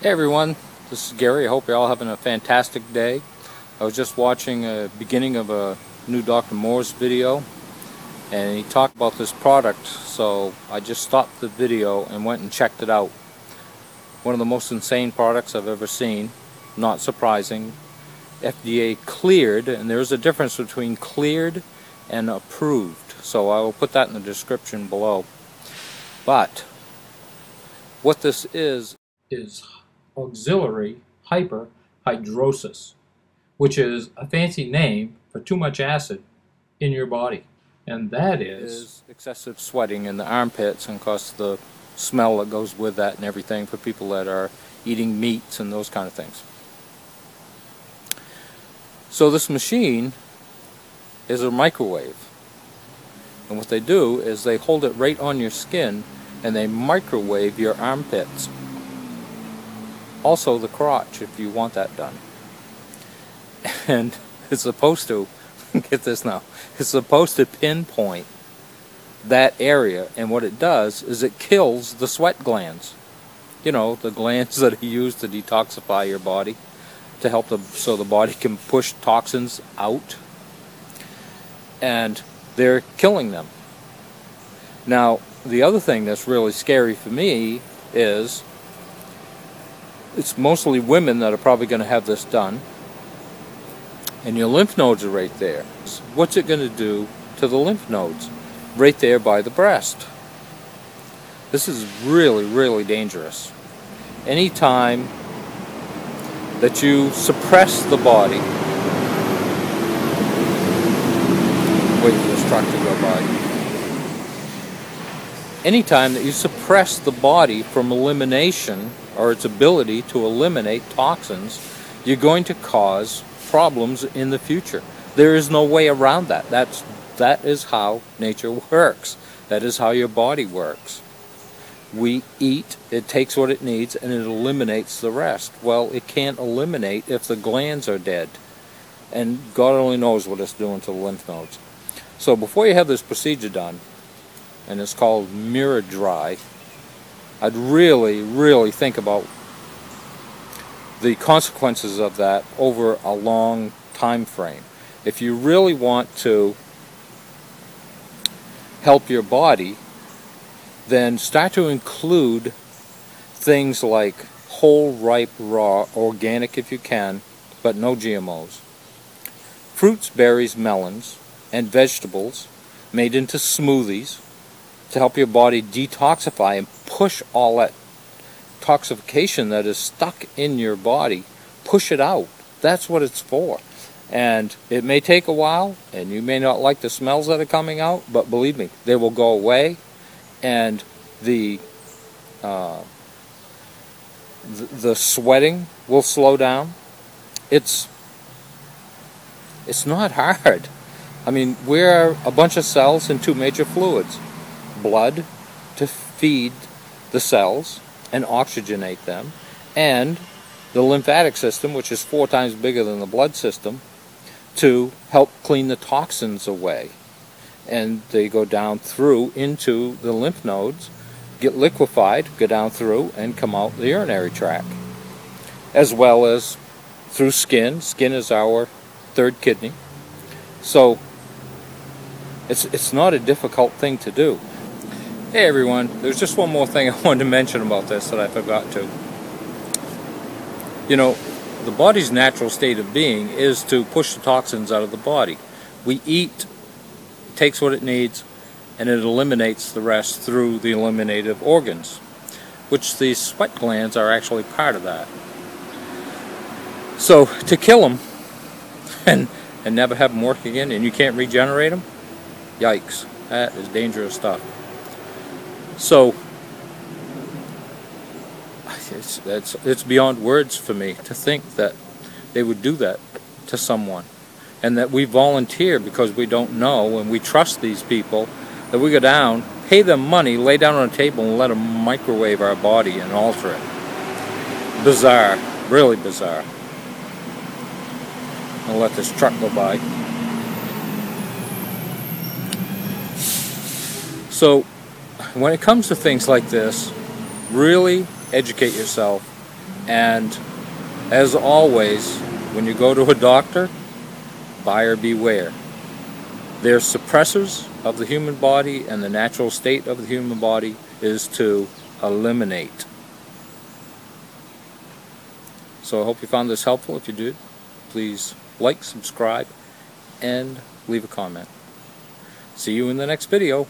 Hey everyone, this is Gary. I hope you're all having a fantastic day. I was just watching a beginning of a new Dr. Moore's video, and he talked about this product, so I just stopped the video and went and checked it out. One of the most insane products I've ever seen. Not surprising. FDA cleared, and there's a difference between cleared and approved, so I will put that in the description below. But what this is auxiliary hyperhidrosis, which is a fancy name for too much acid in your body, and that is excessive sweating in the armpits, and cause the smell that goes with that and everything for people that are eating meats and those kind of things. So this machine is a microwave, and what they do is they hold it right on your skin and they microwave your armpits, also the crotch if you want that done. And it's supposed to, get this now, it's supposed to pinpoint that area, and what it does is it kills the sweat glands. You know, the glands that are used to detoxify your body, to help so the body can push toxins out, and they're killing them. Now, the other thing that's really scary for me is it's mostly women that are probably going to have this done, and your lymph nodes are right there. What's it going to do to the lymph nodes? Right there by the breast. This is really, really dangerous. Anytime that you suppress the body, wait for this truck to go by. Anytime that you suppress the body from elimination, or its ability to eliminate toxins, you're going to cause problems in the future. There is no way around that. That is how nature works. That is how your body works. We eat, it takes what it needs, and it eliminates the rest. Well, it can't eliminate if the glands are dead. And God only knows what it's doing to the lymph nodes. So before you have this procedure done, and it's called miraDry, I'd really, really think about the consequences of that over a long time frame. If you really want to help your body, then start to include things like whole, ripe, raw, organic if you can, but no GMOs. Fruits, berries, melons, and vegetables made into smoothies to help your body detoxify and push all that toxification that is stuck in your body, push it out. That's what it's for. And it may take a while, and you may not like the smells that are coming out, but believe me, they will go away, and the sweating will slow down. It's not hard. I mean, we're a bunch of cells in two major fluids. Blood to feed the cells and oxygenate them, and the lymphatic system, which is 4 times bigger than the blood system, to help clean the toxins away, and they go down through into the lymph nodes, get liquefied, go down through and come out the urinary tract, as well as through skin. Skin is our 3rd kidney, so it's not a difficult thing to do. Hey everyone, there's just one more thing I wanted to mention about this that I forgot to. You know, the body's natural state of being is to push the toxins out of the body. We eat, it takes what it needs, and it eliminates the rest through the eliminative organs, which the sweat glands are actually part of that. So to kill them and never have them work again, and you can't regenerate them, yikes, that is dangerous stuff. So it's beyond words for me to think that they would do that to someone, and that we volunteer because we don't know and we trust these people, that we go down, pay them money, lay down on a table and let them microwave our body and alter it. Bizarre, really bizarre. I'll let this truck go by. So when it comes to things like this, really educate yourself And as always, when you go to a doctor, buyer beware. They're suppressors of the human body, and the natural state of the human body is to eliminate. So I hope you found this helpful. If you did, please like, subscribe, and leave a comment. See you in the next video.